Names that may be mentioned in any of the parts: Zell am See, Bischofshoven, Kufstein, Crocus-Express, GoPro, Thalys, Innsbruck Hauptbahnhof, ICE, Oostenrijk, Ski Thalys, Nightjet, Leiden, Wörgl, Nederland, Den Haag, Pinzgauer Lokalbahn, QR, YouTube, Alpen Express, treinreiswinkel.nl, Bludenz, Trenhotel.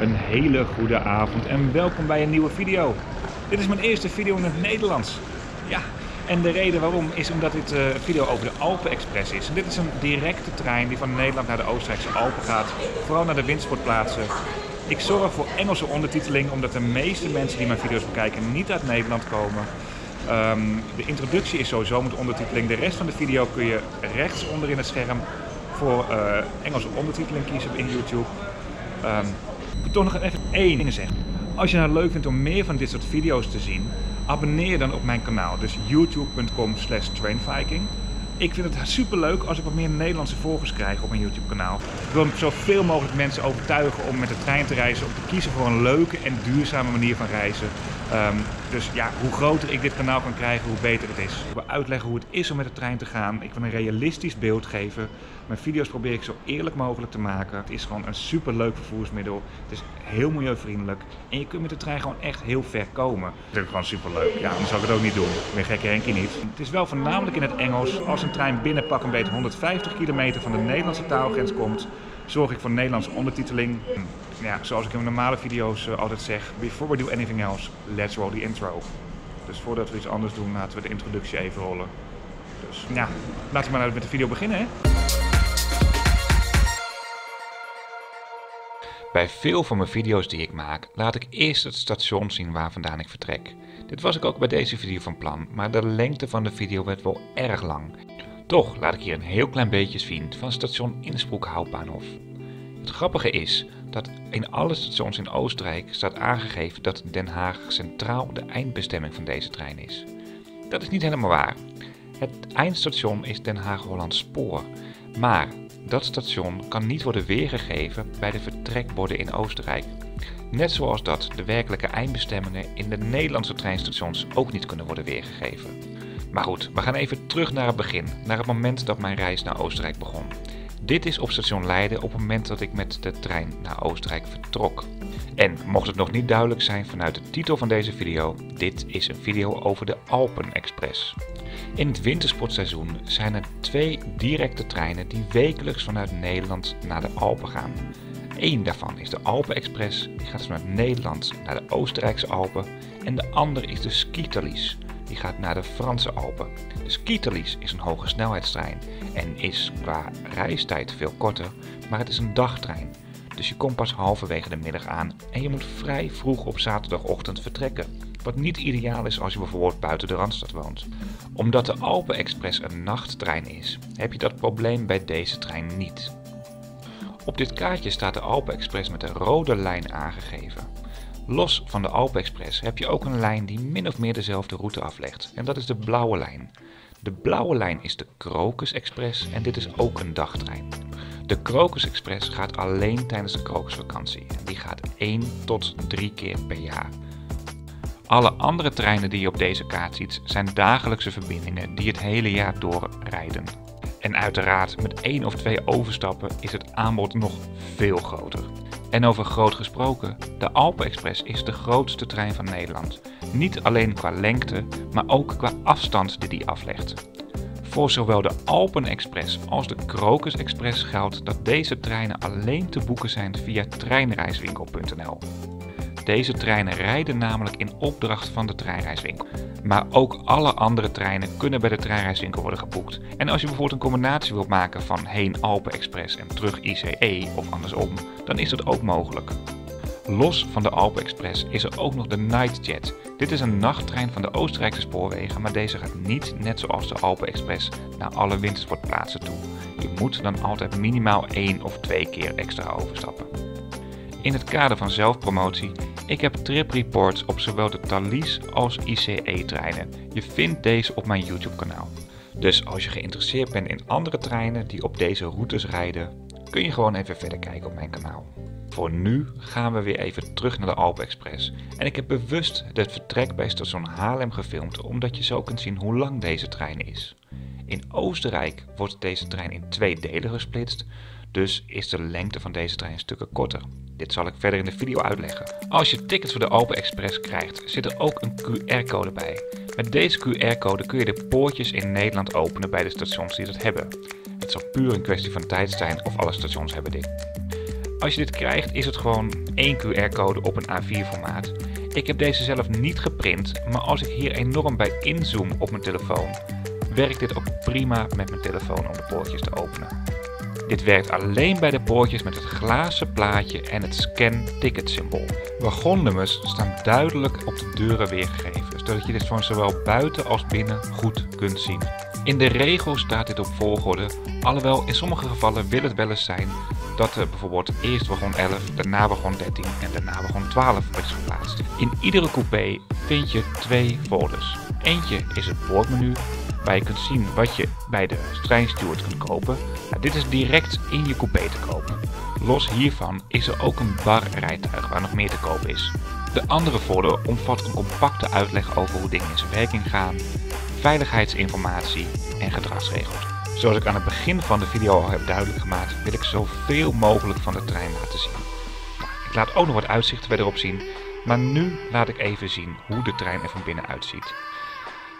Een hele goede avond en welkom bij een nieuwe video. Dit is mijn eerste video in het Nederlands. Ja, en de reden waarom is omdat dit een video over de Alpen Express is. En dit is een directe trein die van Nederland naar de Oostenrijkse Alpen gaat, vooral naar de windsportplaatsen. Ik zorg voor Engelse ondertiteling omdat de meeste mensen die mijn video's bekijken niet uit Nederland komen. De introductie is sowieso met ondertiteling. De rest van de video kun je rechts onder in het scherm voor Engelse ondertiteling kiezen in YouTube. Ik wil toch nog even één ding zeggen. Als je nou leuk vindt om meer van dit soort video's te zien, abonneer dan op mijn kanaal. Dus youtube.com/trainviking. Ik vind het super leuk als ik wat meer Nederlandse volgers krijg op mijn YouTube kanaal. Ik wil zoveel mogelijk mensen overtuigen om met de trein te reizen, om te kiezen voor een leuke en duurzame manier van reizen. Dus ja, hoe groter ik dit kanaal kan krijgen, hoe beter het is. Ik wil uitleggen hoe het is om met de trein te gaan. Ik wil een realistisch beeld geven. Mijn video's probeer ik zo eerlijk mogelijk te maken. Het is gewoon een super leuk vervoersmiddel. Het is heel milieuvriendelijk. En je kunt met de trein gewoon echt heel ver komen. Dat is gewoon super leuk. Ja, anders zou ik het ook niet doen. Ik ben gekke Henkie niet. Het is wel voornamelijk in het Engels. Als een trein binnen pak een beetje 150 kilometer van de Nederlandse taalgrens komt, zorg ik voor Nederlandse ondertiteling. Ja, zoals ik in mijn normale video's altijd zeg, before we do anything else, let's roll the intro. Dus voordat we iets anders doen, laten we de introductie even rollen. Dus ja, laten we maar met de video beginnen, hè? Bij veel van mijn video's die ik maak, laat ik eerst het station zien waar vandaan ik vertrek. Dit was ik ook bij deze video van plan, maar de lengte van de video werd wel erg lang. Toch laat ik hier een heel klein beetje zien van station Innsbruck Hauptbahnhof. Het grappige is dat in alle stations in Oostenrijk staat aangegeven dat Den Haag centraal de eindbestemming van deze trein is. Dat is niet helemaal waar. Het eindstation is Den Haag-Holland Spoor, maar dat station kan niet worden weergegeven bij de vertrekborden in Oostenrijk. Net zoals dat de werkelijke eindbestemmingen in de Nederlandse treinstations ook niet kunnen worden weergegeven. Maar goed, we gaan even terug naar het begin, naar het moment dat mijn reis naar Oostenrijk begon. Dit is op station Leiden op het moment dat ik met de trein naar Oostenrijk vertrok. En mocht het nog niet duidelijk zijn vanuit de titel van deze video, dit is een video over de Alpen Express. In het wintersportseizoen zijn er twee directe treinen die wekelijks vanuit Nederland naar de Alpen gaan. Eén daarvan is de Alpen Express, die gaat vanuit Nederland naar de Oostenrijkse Alpen. En de ander is de Ski Thalys, die gaat naar de Franse Alpen. De Ski Thalys is een hoge snelheidstrein en is qua reistijd veel korter, maar het is een dagtrein. Dus je komt pas halverwege de middag aan en je moet vrij vroeg op zaterdagochtend vertrekken. Wat niet ideaal is als je bijvoorbeeld buiten de Randstad woont. Omdat de Alpen Express een nachttrein is, heb je dat probleem bij deze trein niet. Op dit kaartje staat de Alpen Express met een rode lijn aangegeven. Los van de Alpen Express heb je ook een lijn die min of meer dezelfde route aflegt. En dat is de blauwe lijn. De blauwe lijn is de Crocus-Express en dit is ook een dagtrein. De Crocus-Express gaat alleen tijdens de Crocusvakantie. Die gaat 1 tot 3 keer per jaar. Alle andere treinen die je op deze kaart ziet zijn dagelijkse verbindingen die het hele jaar door rijden. En uiteraard met 1 of 2 overstappen is het aanbod nog veel groter. En over groot gesproken, de Alpen Express is de grootste trein van Nederland. Niet alleen qua lengte, maar ook qua afstand die die aflegt. Voor zowel de Alpen Express als de Crocus-Express geldt dat deze treinen alleen te boeken zijn via treinreiswinkel.nl. Deze treinen rijden namelijk in opdracht van de treinreiswinkel. Maar ook alle andere treinen kunnen bij de treinreiswinkel worden geboekt. En als je bijvoorbeeld een combinatie wilt maken van heen Alpen Express en terug ICE of andersom, dan is dat ook mogelijk. Los van de Alpen Express is er ook nog de Nightjet. Dit is een nachttrein van de Oostenrijkse spoorwegen, maar deze gaat niet, net zoals de Alpen Express, naar alle wintersportplaatsen toe. Je moet dan altijd minimaal 1 of 2 keer extra overstappen. In het kader van zelfpromotie, ik heb tripreports op zowel de Thalys als ICE-treinen. Je vindt deze op mijn YouTube-kanaal. Dus als je geïnteresseerd bent in andere treinen die op deze routes rijden, kun je gewoon even verder kijken op mijn kanaal. Voor nu gaan we weer even terug naar de Alpen Express. En ik heb bewust het vertrek bij station Haarlem gefilmd, omdat je zo kunt zien hoe lang deze trein is. In Oostenrijk wordt deze trein in 2 delen gesplitst, dus is de lengte van deze trein stukken korter. Dit zal ik verder in de video uitleggen. Als je tickets voor de Alpen Express krijgt, zit er ook een QR-code bij. Met deze QR-code kun je de poortjes in Nederland openen bij de stations die dat hebben. Het zal puur een kwestie van tijd zijn of alle stations hebben dit. Als je dit krijgt is het gewoon één QR-code op een A4 formaat. Ik heb deze zelf niet geprint, maar als ik hier enorm bij inzoom op mijn telefoon, werkt dit ook prima met mijn telefoon om de poortjes te openen. Dit werkt alleen bij de poortjes met het glazen plaatje en het scan-ticket-symbool. Wagonnummers staan duidelijk op de deuren weergegeven, zodat je dit van zowel buiten als binnen goed kunt zien. In de regel staat dit op volgorde, alhoewel in sommige gevallen wil het wel eens zijn dat er bijvoorbeeld eerst wagon 11, daarna wagon 13 en daarna wagon 12 wordt geplaatst. In iedere coupé vind je twee folders. Eentje is het boordmenu, waar je kunt zien wat je bij de treinsteward kunt kopen. Nou, dit is direct in je coupé te kopen. Los hiervan is er ook een barrijtuig waar nog meer te koop is. De andere folder omvat een compacte uitleg over hoe dingen in zijn werking gaan, veiligheidsinformatie en gedragsregels. Zoals ik aan het begin van de video al heb duidelijk gemaakt, wil ik zoveel mogelijk van de trein laten zien. Nou, ik laat ook nog wat uitzichten verder op zien, maar nu laat ik even zien hoe de trein er van binnen uitziet.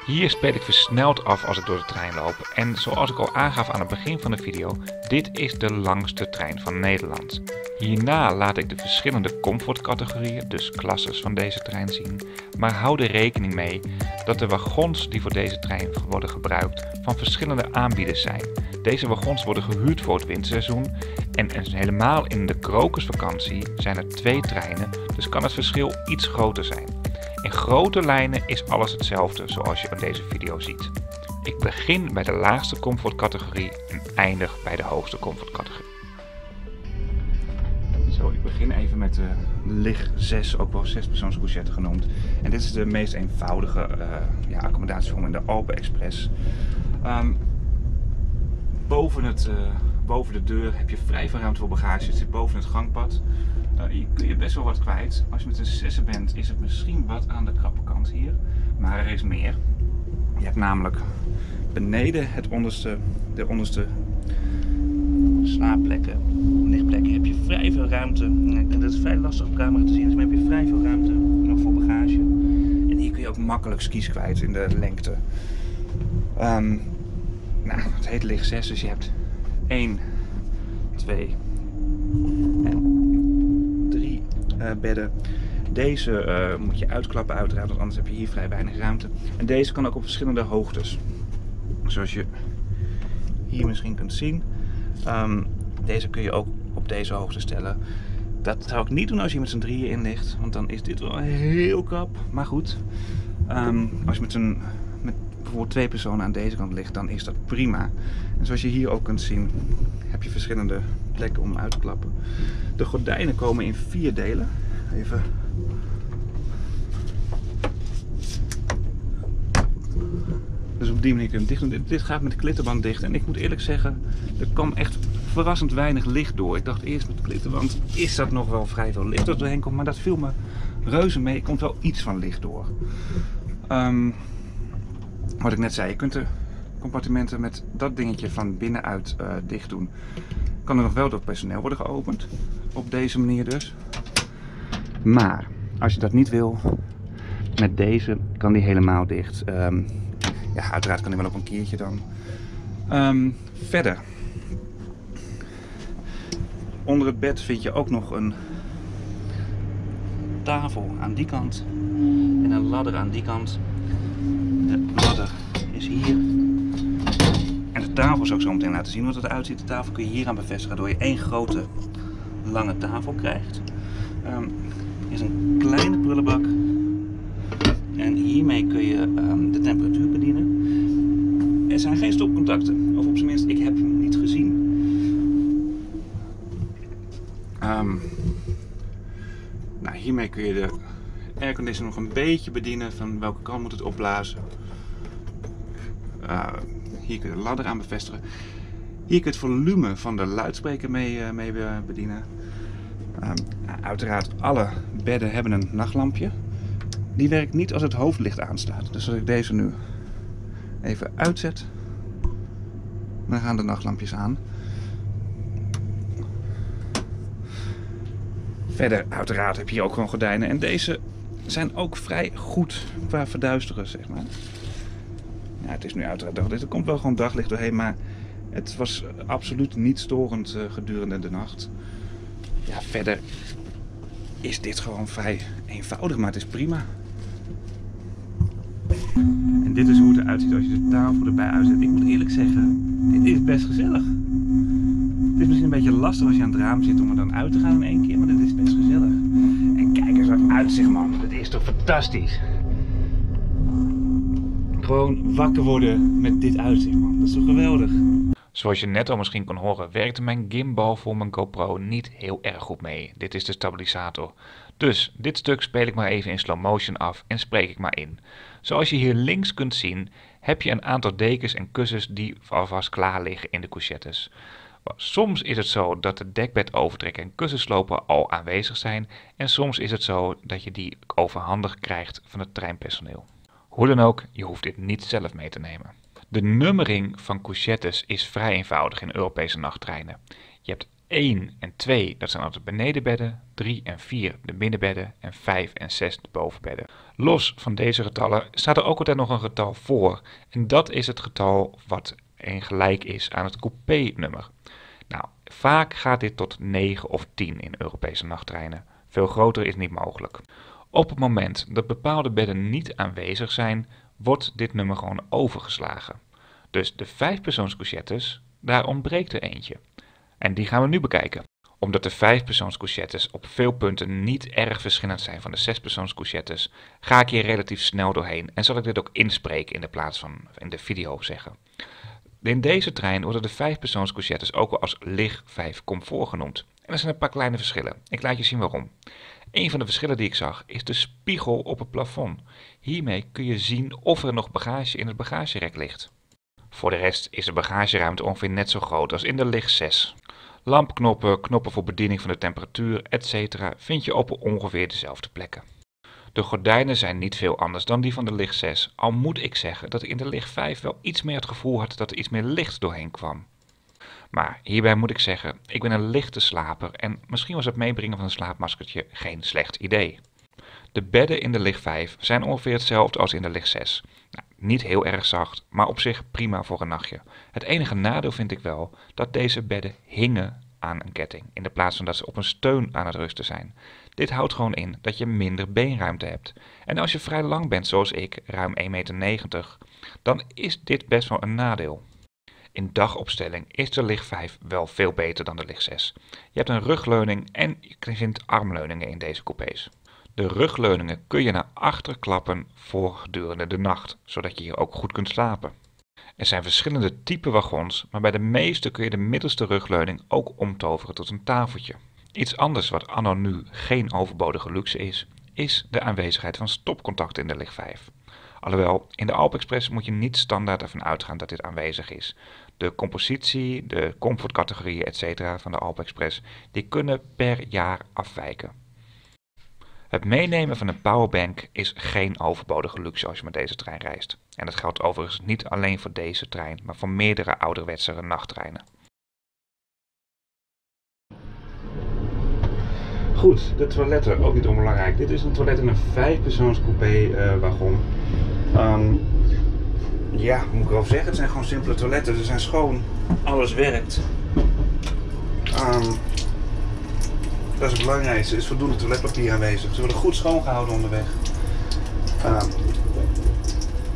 Hier speel ik versneld af als ik door de trein loop en zoals ik al aangaf aan het begin van de video, dit is de langste trein van Nederland. Hierna laat ik de verschillende comfortcategorieën, dus klasses van deze trein zien, maar hou er rekening mee dat de wagons die voor deze trein worden gebruikt van verschillende aanbieders zijn. Deze wagons worden gehuurd voor het winterseizoen en helemaal in de Crocusvakantie zijn er twee treinen, dus kan het verschil iets groter zijn. In grote lijnen is alles hetzelfde zoals je in deze video ziet. Ik begin bij de laagste comfortcategorie en eindig bij de hoogste comfortcategorie. Zo, ik begin even met de lig 6, ook wel 6-persoons couchette genoemd. En dit is de meest eenvoudige accommodatievorm in de Alpen Express. Boven de deur heb je vrij veel ruimte voor bagage. Het zit boven het gangpad. Hier kun je best wel wat kwijt. Als je met een zessen bent is het misschien wat aan de krappe kant hier. Maar er is meer. Je hebt namelijk beneden de onderste slaapplekken. Lichtplekken heb je vrij veel ruimte. En dat is vrij lastig op camera te zien. Dus dan heb je vrij veel ruimte voor bagage. En hier kun je ook makkelijk skis kwijt in de lengte. Het heet licht 6, dus je hebt 1, 2 en bedden. Deze moet je uitklappen uiteraard, want anders heb je hier vrij weinig ruimte. En deze kan ook op verschillende hoogtes. Zoals je hier misschien kunt zien. Deze kun je ook op deze hoogte stellen. Dat zou ik niet doen als je met z'n drieën in ligt, want dan is dit wel heel krap. Maar goed, als je met bijvoorbeeld twee personen aan deze kant ligt, dan is dat prima. En zoals je hier ook kunt zien, heb je verschillende plekken om uit te klappen. De gordijnen komen in 4 delen. Even. Dus op die manier kun je hem dicht doen. Dit gaat met de klittenband dicht. En ik moet eerlijk zeggen, er kwam echt verrassend weinig licht door. Ik dacht eerst met de klittenband is dat nog wel vrij veel licht dat doorheen komt. Maar dat viel me reuze mee. Er komt wel iets van licht door. Wat ik net zei, je kunt de compartimenten met dat dingetje van binnenuit dicht doen. Kan er nog wel door personeel worden geopend, op deze manier dus. Maar als je dat niet wil, met deze kan die helemaal dicht. Uiteraard kan die wel op een keertje dan. Verder, onder het bed vind je ook nog een tafel aan die kant en een ladder aan die kant. De ladder is hier. De tafel zou ik zo meteen laten zien hoe het eruit ziet. De tafel kun je hier aan bevestigen, waardoor je één grote lange tafel krijgt. Is een kleine prullenbak en hiermee kun je de temperatuur bedienen. Er zijn geen stopcontacten, of op zijn minst, ik heb hem niet gezien. Hiermee kun je de airconditioner nog een beetje bedienen van welke kant moet het opblazen. Hier kun je de ladder aan bevestigen. Hier kun je het volume van de luidspreker mee bedienen. Uiteraard, alle bedden hebben een nachtlampje. Die werkt niet als het hoofdlicht aanstaat. Dus als ik deze nu even uitzet, dan gaan de nachtlampjes aan. Verder, uiteraard, heb je hier ook gewoon gordijnen. En deze zijn ook vrij goed qua verduisteren, zeg maar. Ja, het is nu uiteraard daglicht. Er komt wel gewoon daglicht doorheen, maar het was absoluut niet storend gedurende de nacht. Ja, verder is dit gewoon vrij eenvoudig, maar het is prima. En dit is hoe het eruit ziet als je de tafel erbij uitzet. Ik moet eerlijk zeggen, dit is best gezellig. Het is misschien een beetje lastig als je aan het raam zit om er dan uit te gaan in één keer, maar dit is best gezellig. En kijk eens wat uitzicht, man. Dat is toch fantastisch. Gewoon wakker worden met dit uitzicht, man. Dat is toch geweldig. Zoals je net al misschien kon horen, werkte mijn gimbal voor mijn GoPro niet heel erg goed mee. Dit is de stabilisator. Dus dit stuk speel ik maar even in slow motion af en spreek ik maar in. Zoals je hier links kunt zien, heb je een aantal dekens en kussens die alvast klaar liggen in de couchettes. Soms is het zo dat de dekbed overtrekken en kussenslopen al aanwezig zijn. En soms is het zo dat je die overhandig krijgt van het treinpersoneel. Hoe dan ook, je hoeft dit niet zelf mee te nemen. De nummering van couchettes is vrij eenvoudig in Europese nachttreinen. Je hebt 1 en 2, dat zijn altijd benedenbedden, 3 en 4 de middenbedden en 5 en 6 de bovenbedden. Los van deze getallen staat er ook altijd nog een getal voor. En dat is het getal wat gelijk is aan het coupé-nummer. Nou, vaak gaat dit tot 9 of 10 in Europese nachttreinen. Veel groter is niet mogelijk. Op het moment dat bepaalde bedden niet aanwezig zijn, wordt dit nummer gewoon overgeslagen. Dus de 5-persoonscouchettes, daar ontbreekt er eentje. En die gaan we nu bekijken. Omdat de 5-persoonscouchettes op veel punten niet erg verschillend zijn van de 6-persoonscouchettes, ga ik hier relatief snel doorheen en zal ik dit ook inspreken in de plaats van in de video zeggen. In deze trein worden de 5-persoonscouchettes ook wel als lig 5 comfort genoemd. En er zijn een paar kleine verschillen. Ik laat je zien waarom. Een van de verschillen die ik zag is de spiegel op het plafond. Hiermee kun je zien of er nog bagage in het bagagerek ligt. Voor de rest is de bagageruimte ongeveer net zo groot als in de lig 6. Lampknoppen, knoppen voor bediening van de temperatuur, etc. vind je op ongeveer dezelfde plekken. De gordijnen zijn niet veel anders dan die van de lig 6, al moet ik zeggen dat ik in de lig 5 wel iets meer het gevoel had dat er iets meer licht doorheen kwam. Maar hierbij moet ik zeggen, ik ben een lichte slaper en misschien was het meebrengen van een slaapmaskertje geen slecht idee. De bedden in de lig 5 zijn ongeveer hetzelfde als in de lig 6. Nou, niet heel erg zacht, maar op zich prima voor een nachtje. Het enige nadeel vind ik wel dat deze bedden hingen aan een ketting, in de plaats van dat ze op een steun aan het rusten zijn. Dit houdt gewoon in dat je minder beenruimte hebt. En als je vrij lang bent, zoals ik, ruim 1,90 meter, dan is dit best wel een nadeel. In dagopstelling is de lig 5 wel veel beter dan de lig 6. Je hebt een rugleuning en je vindt armleuningen in deze coupés. De rugleuningen kun je naar achter klappen voor gedurende de nacht, zodat je hier ook goed kunt slapen. Er zijn verschillende typen wagons, maar bij de meeste kun je de middelste rugleuning ook omtoveren tot een tafeltje. Iets anders wat anno nu geen overbodige luxe is, is de aanwezigheid van stopcontacten in de lig 5. Alhoewel, in de Alpen Express moet je niet standaard ervan uitgaan dat dit aanwezig is. De compositie, de comfortcategorieën etc. van de Alpen Express, die kunnen per jaar afwijken. Het meenemen van een powerbank is geen overbodige luxe als je met deze trein reist. En dat geldt overigens niet alleen voor deze trein, maar voor meerdere ouderwetse nachttreinen. Goed, de toiletten, ook niet onbelangrijk. Dit is een toilet in een 5-persoons-coupé-wagon. Ja, moet ik wel zeggen, het zijn gewoon simpele toiletten. Ze zijn schoon, alles werkt. Dat is het belangrijkste, er is voldoende toiletpapier aanwezig. Ze worden goed schoongehouden onderweg.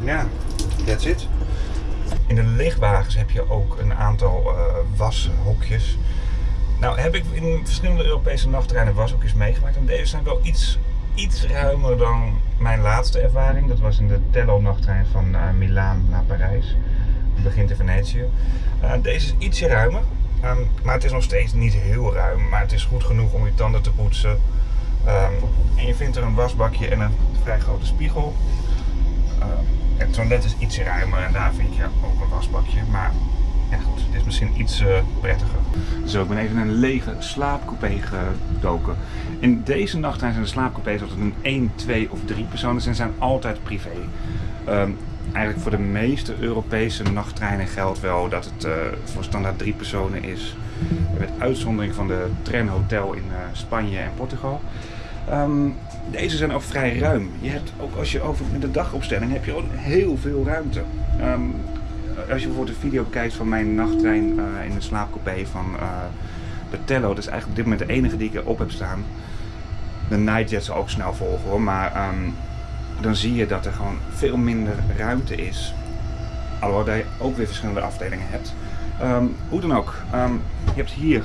Ja, that's it. In de lichtwagens heb je ook een aantal washokjes. Nou heb ik in verschillende Europese nachttreinen washokjes meegemaakt en deze zijn wel iets ruimer dan mijn laatste ervaring. Dat was in de Tello-nachttrein van Milaan naar Parijs. Het begint in Venetië. Deze is ietsje ruimer, maar het is nog steeds niet heel ruim. Maar het is goed genoeg om je tanden te poetsen. En je vindt er een wasbakje en een vrij grote spiegel. Het toilet is ietsje ruimer en daar vind je ook een wasbakje. Maar ja, goed, dit is misschien iets prettiger. Zo, ik ben even in een lege slaapcoupé gedoken. In deze nachttrein zijn de slaapcoupés altijd een 1, 2 of 3 personen en zijn altijd privé. Eigenlijk voor de meeste Europese nachttreinen geldt wel dat het voor standaard 3 personen is. Met uitzondering van de Trenhotel in Spanje en Portugal. Deze zijn ook vrij ruim. Je hebt ook als je over de dagopstelling heb je ook heel veel ruimte. Als je bijvoorbeeld een video kijkt van mijn nachttrein in de slaapcoupé van Bertello. Dat is eigenlijk op dit moment de enige die ik erop heb staan. De Nightjet zal ook snel volgen hoor, maar dan zie je dat er gewoon veel minder ruimte is. Alhoewel dat je ook weer verschillende afdelingen hebt. Hoe dan ook, je hebt hier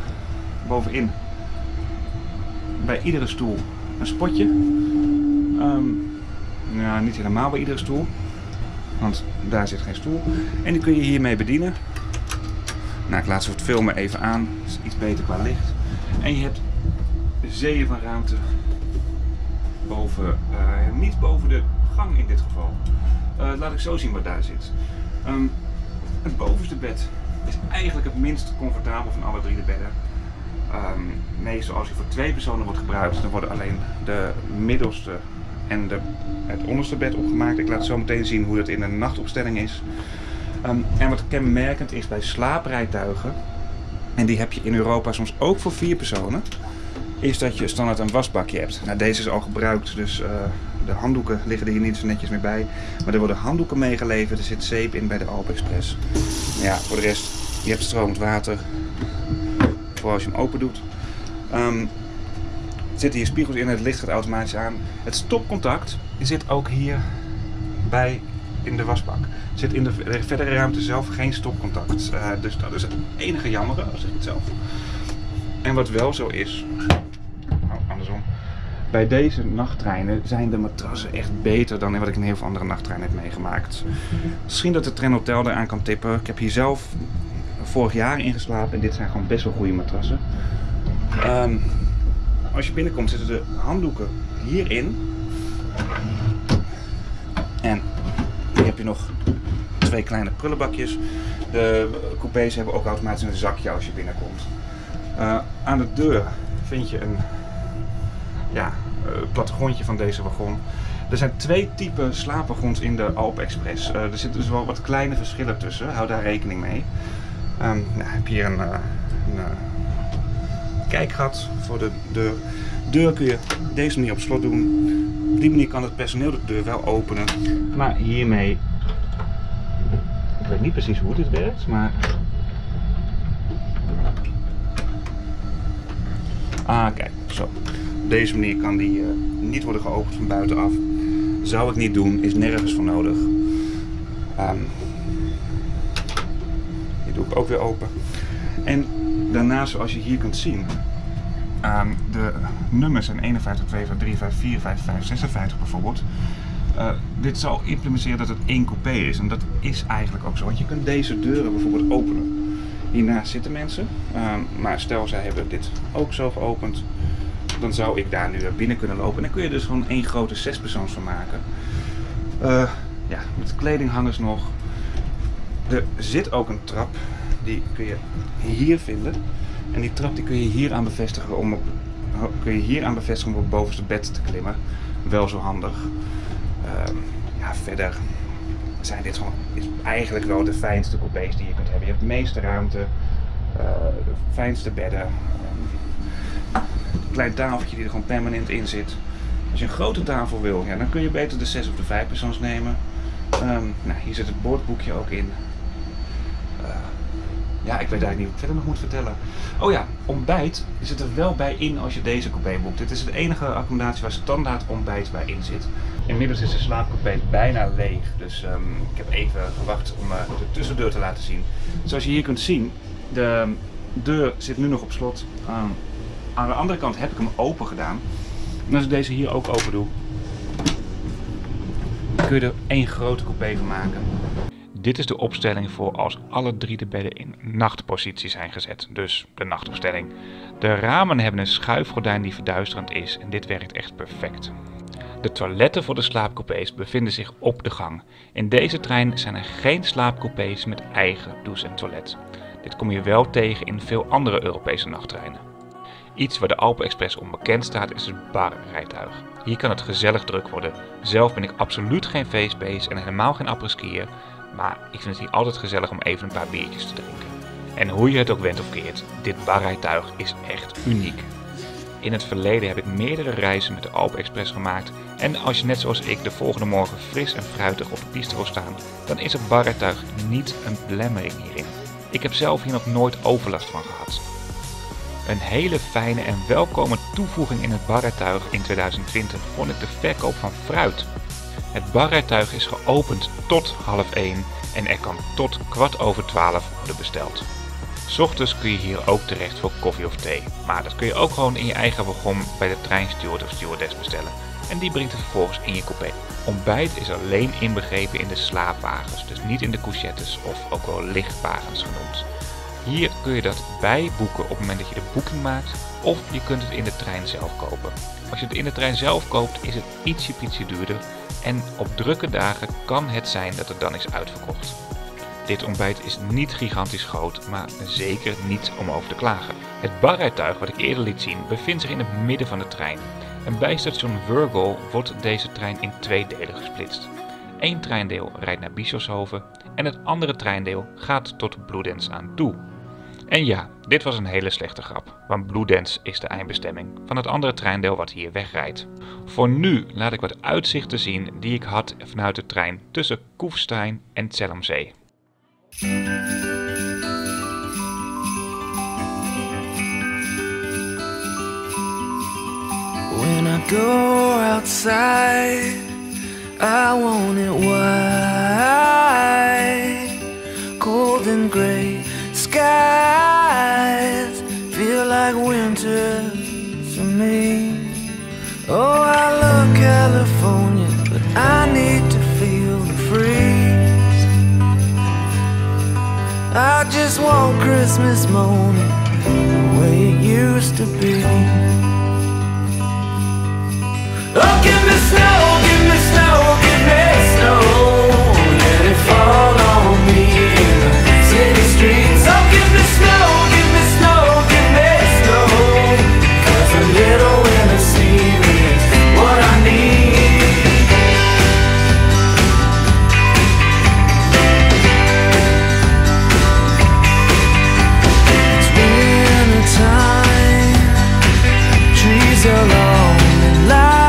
bovenin bij iedere stoel een spotje. Nou, niet helemaal bij iedere stoel, want daar zit geen stoel. En die kun je hiermee bedienen. Nou, ik laat zo het filmen even aan, dat is iets beter qua licht. En je hebt zeeën van ruimte boven, niet boven de gang in dit geval. Laat ik zo zien wat daar zit. Het bovenste bed is eigenlijk het minst comfortabel van alle drie de bedden. Meestal als hij voor twee personen wordt gebruikt, dan worden alleen de middelste en het onderste bed opgemaakt. Ik laat zo meteen zien hoe dat in een nachtopstelling is. En wat kenmerkend is bij slaaprijtuigen, en die heb je in Europa soms ook voor vier personen, is dat je standaard een wasbakje hebt. Nou, deze is al gebruikt, dus de handdoeken liggen er hier niet zo netjes meer bij. Maar er worden handdoeken meegeleverd, er zit zeep in bij de Alpen Express. Ja, voor de rest, je hebt stromend water, vooral als je hem open doet. Er zitten hier spiegels in, het licht gaat automatisch aan. Het stopcontact zit ook hier bij in de wasbak. Er zit in de verdere ruimte zelf geen stopcontact. Dus dat is het enige jammer, zeg ik het zelf. En wat wel zo is, andersom, bij deze nachttreinen zijn de matrassen echt beter dan wat ik in heel veel andere nachttreinen heb meegemaakt. Misschien dat de Treinhotel eraan kan tippen. Ik heb hier zelf vorig jaar ingeslapen en dit zijn gewoon best wel goede matrassen. Als je binnenkomt zitten de handdoeken hierin. En hier heb je nog twee kleine prullenbakjes. De coupés hebben ook automatisch een zakje als je binnenkomt. Aan de deur vind je een plattegrondje van deze wagon. Er zijn twee typen slaapwagons in de Alpen Express. Er zitten dus wel wat kleine verschillen tussen, hou daar rekening mee. Nou, heb je hier een kijkgat voor de deur. De deur kun je deze manier op slot doen. Op die manier kan het personeel de deur wel openen. Maar hiermee, ik weet niet precies hoe dit werkt, maar... Ah, kijk, zo. Op deze manier kan die niet worden geopend van buitenaf. Zou ik niet doen, is nergens voor nodig. Die doe ik ook weer open. En daarnaast, zoals je hier kunt zien, de nummers zijn 51, 52, 53, 54, 55, 56 bijvoorbeeld. Dit zal implementeren dat het één coupé is. En dat is eigenlijk ook zo, want je kunt deze deuren bijvoorbeeld openen. Hiernaast zitten mensen, maar stel zij hebben dit ook zo geopend, dan zou ik daar nu naar binnen kunnen lopen. En dan kun je dus gewoon één grote zespersoons van maken. Met kledinghangers nog. Er zit ook een trap, die kun je hier vinden. En die trap die kun je hier aan bevestigen om op het bovenste bed te klimmen. Wel zo handig. Verder... Dit is eigenlijk wel de fijnste coupés die je kunt hebben. Je hebt de meeste ruimte, de fijnste bedden, een klein tafeltje die er gewoon permanent in zit. Als je een grote tafel wil, ja, dan kun je beter de 6 of de 5 persoons nemen. Hier zit het bordboekje ook in. Ik weet eigenlijk niet wat ik verder nog moet vertellen. Oh ja, ontbijt zit er wel bij in als je deze coupé boekt. Dit is de enige accommodatie waar standaard ontbijt bij in zit. Inmiddels is de slaapcoupé bijna leeg, dus ik heb even gewacht om de tussendeur te laten zien. Zoals je hier kunt zien, de deur zit nu nog op slot. Aan de andere kant heb ik hem open gedaan. En als ik deze hier ook open doe, kun je er één grote coupé van maken. Dit is de opstelling voor als alle drie de bedden in nachtpositie zijn gezet, dus de nachtopstelling. De ramen hebben een schuifgordijn die verduisterend is en dit werkt echt perfect. De toiletten voor de slaapcoupés bevinden zich op de gang. In deze trein zijn er geen slaapcoupés met eigen douche en toilet. Dit kom je wel tegen in veel andere Europese nachttreinen. Iets waar de Alpen Express onbekend staat is het barrijtuig. Hier kan het gezellig druk worden. Zelf ben ik absoluut geen feestbeest en helemaal geen apres-skier, maar ik vind het hier altijd gezellig om even een paar biertjes te drinken. En hoe je het ook wendt of keert, dit barrijtuig is echt uniek. In het verleden heb ik meerdere reizen met de Alpen Express gemaakt en als je net zoals ik de volgende morgen fris en fruitig op de piste wil staan, dan is het barrijtuig niet een belemmering hierin. Ik heb zelf hier nog nooit overlast van gehad. Een hele fijne en welkome toevoeging in het barretuig in 2020 vond ik de verkoop van fruit. Het barretuig is geopend tot 12:30 en er kan tot 12:15 worden besteld. 's Ochtends kun je hier ook terecht voor koffie of thee, maar dat kun je ook gewoon in je eigen wagon bij de treinsteward of stewardess bestellen en die brengt het vervolgens in je coupé. Ontbijt is alleen inbegrepen in de slaapwagens, dus niet in de couchettes of ook wel lichtwagens genoemd. Hier kun je dat bijboeken op het moment dat je de boeking maakt of je kunt het in de trein zelf kopen. Als je het in de trein zelf koopt is het ietsje pietje duurder en op drukke dagen kan het zijn dat het dan is uitverkocht. Dit ontbijt is niet gigantisch groot, maar zeker niet om over te klagen. Het barretuig wat ik eerder liet zien bevindt zich in het midden van de trein. En bij station Wörgl wordt deze trein in twee delen gesplitst. Eén treindeel rijdt naar Bischofshoven en het andere treindeel gaat tot Bludenz aan toe. En ja, dit was een hele slechte grap, want Bludenz is de eindbestemming van het andere treindeel wat hier wegrijdt. Voor nu laat ik wat uitzichten zien die ik had vanuit de trein tussen Kufstein en Zell am See. When I go outside, I want it wide, cold and gray skies feel like winter to me. Oh, I love California, but I need to feel the freeze. I just want Christmas morning the way it used to be. Oh, give me snow, give me snow, give me snow, let it fall on me in the city streets. Oh, give me snow, give me snow, give me snow, 'cause a little winter season is what I need. It's winter time, trees are long and light.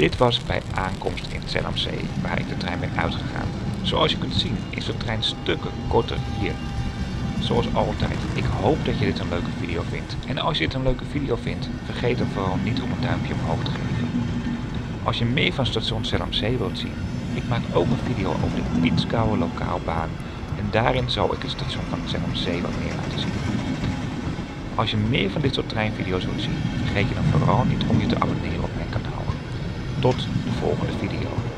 Dit was bij aankomst in Zell am See, waar ik de trein ben uitgegaan. Zoals je kunt zien is de trein stukken korter hier. Zoals altijd, ik hoop dat je dit een leuke video vindt. En als je dit een leuke video vindt, vergeet dan vooral niet om een duimpje omhoog te geven. Als je meer van station Zell am See wilt zien, ik maak ook een video over de Pinzgauer Lokalbahn. En daarin zal ik het station van Zell am See wat meer laten zien. Als je meer van dit soort treinvideo's wilt zien, vergeet je dan vooral niet om je te abonneren op mijn kanaal. Tot de volgende video.